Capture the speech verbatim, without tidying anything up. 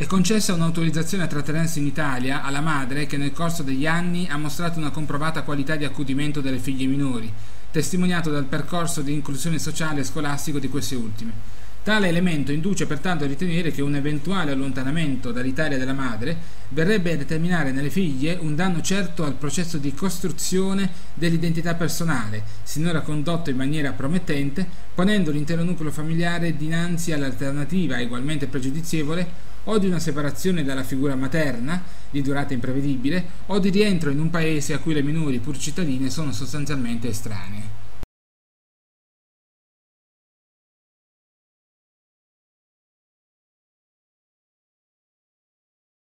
È concessa un'autorizzazione a trattenersi in Italia alla madre che nel corso degli anni ha mostrato una comprovata qualità di accudimento delle figlie minori, testimoniato dal percorso di inclusione sociale e scolastico di queste ultime. Tale elemento induce pertanto a ritenere che un eventuale allontanamento dall'Italia della madre verrebbe a determinare nelle figlie un danno certo al processo di costruzione dell'identità personale, sinora condotto in maniera promettente, ponendo l'intero nucleo familiare dinanzi all'alternativa ugualmente pregiudizievole o di una separazione dalla figura materna, di durata imprevedibile, o di rientro in un paese a cui le minori, pur cittadine, sono sostanzialmente estranee.